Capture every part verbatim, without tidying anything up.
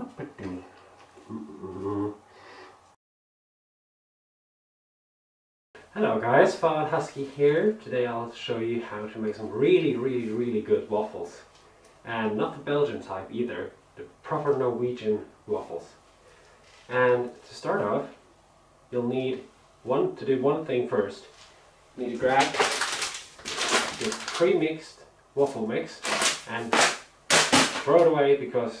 మొదలుపెట్టింది. Hello guys, FaradTheHusky here. Today I'll show you how to make some really really really good waffles. And not the Belgian type either, the proper Norwegian waffles. And to start off, you'll need one to do one thing first. You need to grab your pre-mixed waffle mix and throw it away because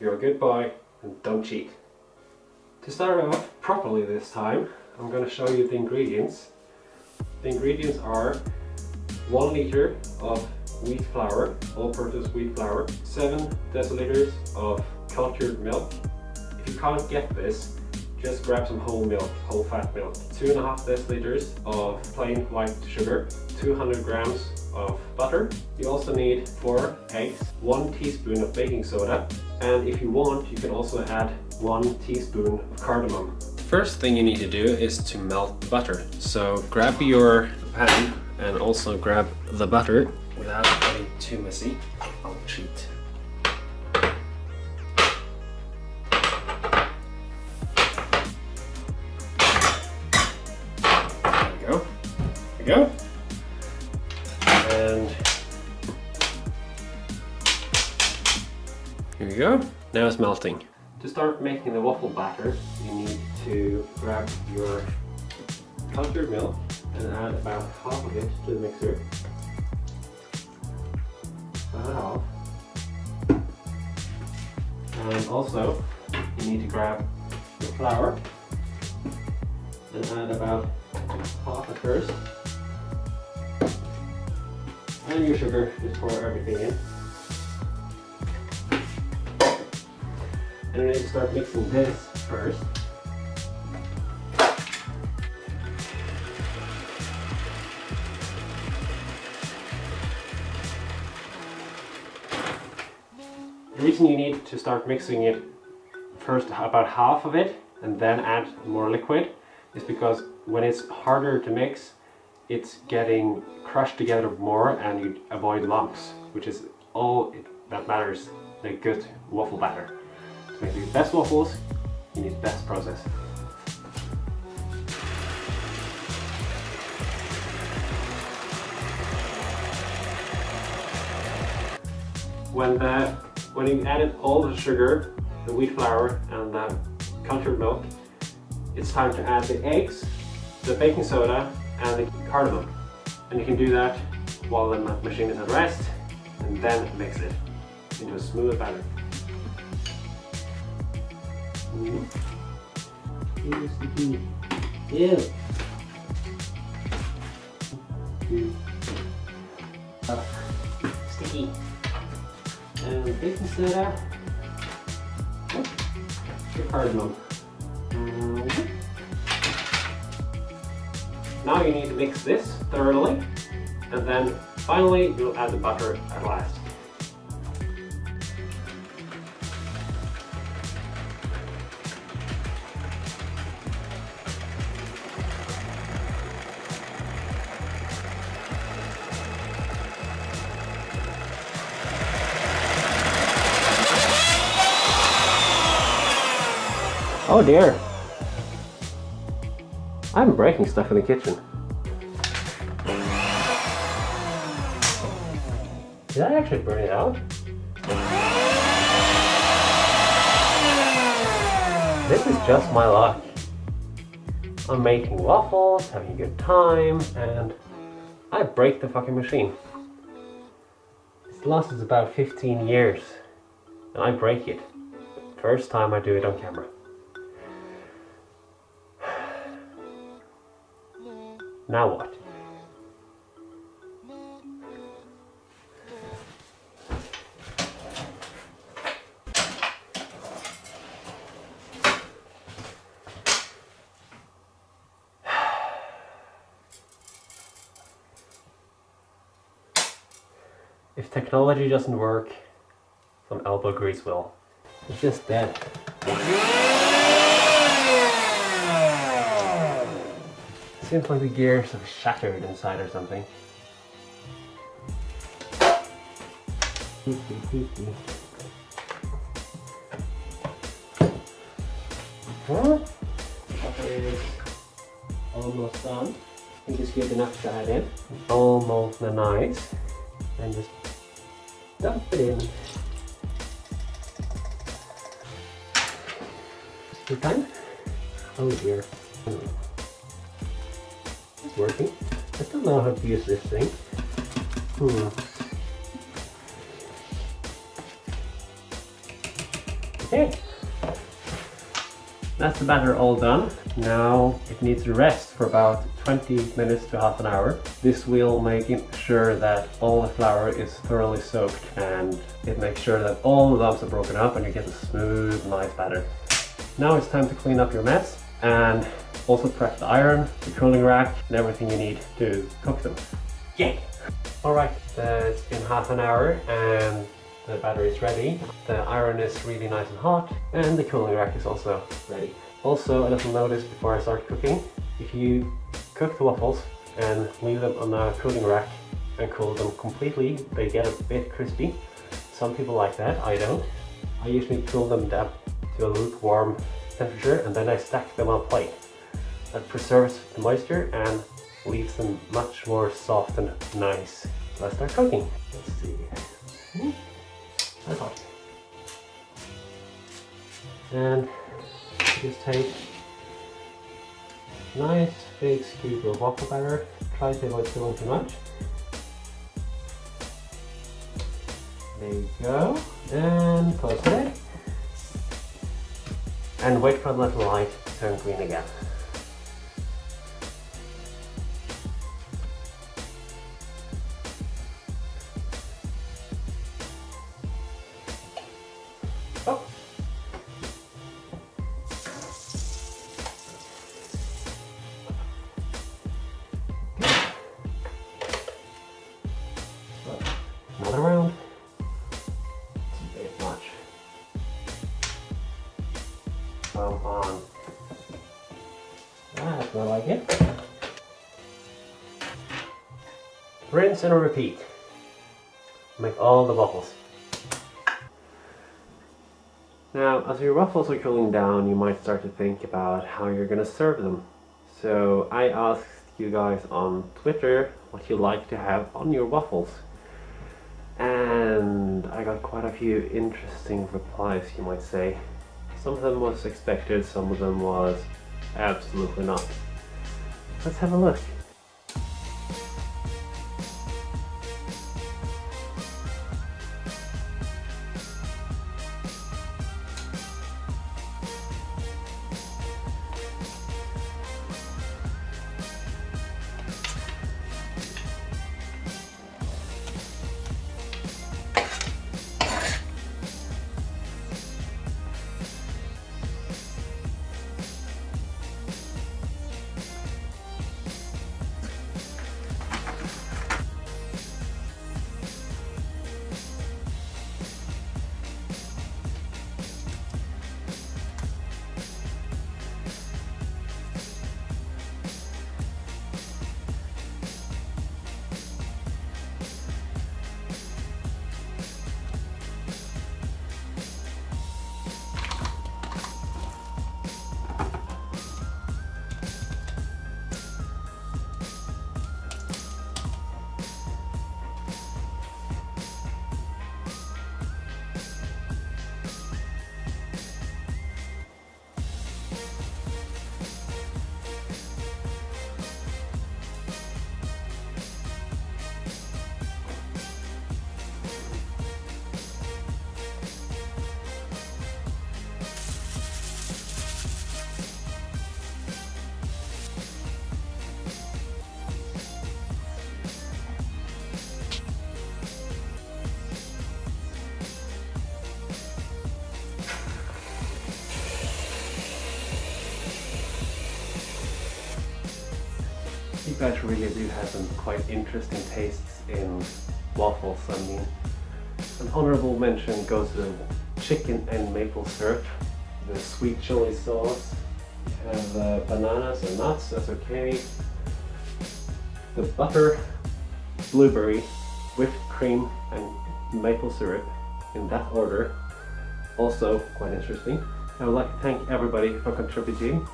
you're a good boy and don't cheat. To start off properly this time, I'm going to show you the ingredients. The ingredients are one liter of wheat flour, all-purpose wheat flour, seven deciliters of cultured milk. If you can't get this, just grab some whole milk, whole fat milk. Two and a half deciliters of plain white sugar, two hundred grams of butter. You also need four eggs, one teaspoon of baking soda, and if you want, you can also add one teaspoon of cardamom. First thing you need to do is to melt the butter. So grab your pan and also grab the butter without getting too messy. I'll cheat. There we go. There we go. And here we go. Now it's melting. To start making the waffle batter, you need to grab your cultured milk and add about half of it to the mixer. Cut it off. And also, you need to grab the flour and add about half at first. And your sugar, just pour everything in. And we need to start mixing this first. The reason you need to start mixing it first about half of it and then add more liquid is because when it's harder to mix, it's getting crushed together more and you avoid lumps, which is all that matters in a good waffle batter. To make the best waffles, you need the best process. When the when you added all the sugar, the wheat flour, and the cultured milk, it's time to add the eggs, the baking soda, and the cardamom. And you can do that while the machine is at rest, and then mix it into a smooth batter. Ooh. Here's the key. Yeah. Sticky. Uh, sticky. And baking soda. Your cardamom. Now you need to mix this thoroughly, and then finally you'll add the butter at last. Oh dear, I'm breaking stuff in the kitchen. Did I actually burn it out? This is just my luck. I'm making waffles, having a good time, and I break the fucking machine. It's lasted about fifteen years, and I break it. First time I do it on camera. Now what? If technology doesn't work, some elbow grease will. It's just dead. Seems like the gears have shattered inside or something. huh? That is almost done. I think it's good enough to add in. Almost nice. And just dump it in. Good time? Oh dear. It's working. I don't know how to use this thing. Hmm. Okay. That's the batter all done. Now it needs to rest for about twenty minutes to half an hour. This will make sure that all the flour is thoroughly soaked, and it makes sure that all the lumps are broken up and you get a smooth, nice batter. Now it's time to clean up your mess and also prep the iron, the cooling rack, and everything you need to cook them. Yay! Alright, it's been half an hour and the batter is ready. The iron is really nice and hot, and the cooling rack is also ready. Also, a little notice before I start cooking. If you cook the waffles and leave them on a cooling rack and cool them completely, they get a bit crispy. Some people like that, I don't. I usually cool them down to a lukewarm temperature and then I stack them on a plate. That preserves the moisture and leaves them much more soft and nice. Let's start cooking. Let's see. Hmm. That's hot. And just take a nice big scoop of waffle batter. Try to avoid filling too much. There you go. And close it. And wait for the little light to turn green again. Oh! Another round. It's a bit much. Come on. That's not like it. Rinse and repeat. Make all the waffles. Now, as your waffles are cooling down, you might start to think about how you're gonna serve them. So I asked you guys on Twitter what you like to have on your waffles. And I got quite a few interesting replies, you might say. Some of them was expected, some of them was absolutely not. Let's have a look. You guys really do have some quite interesting tastes in waffles. I mean, an honorable mention goes to the chicken and maple syrup, the sweet chili sauce, you have uh, bananas and nuts, that's okay, the butter, blueberry, whipped cream and maple syrup, in that order, also quite interesting. I would like to thank everybody for contributing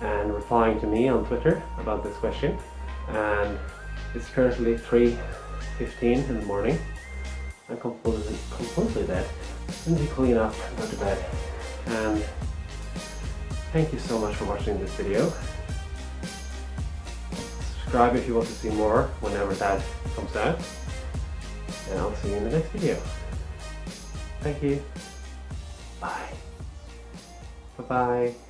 and replying to me on Twitter about this question. And it's currently three fifteen in the morning. I'm completely, completely dead. I need to clean up and go to bed. And thank you so much for watching this video. Subscribe if you want to see more whenever that comes out. And I'll see you in the next video. Thank you. Bye. Bye-bye.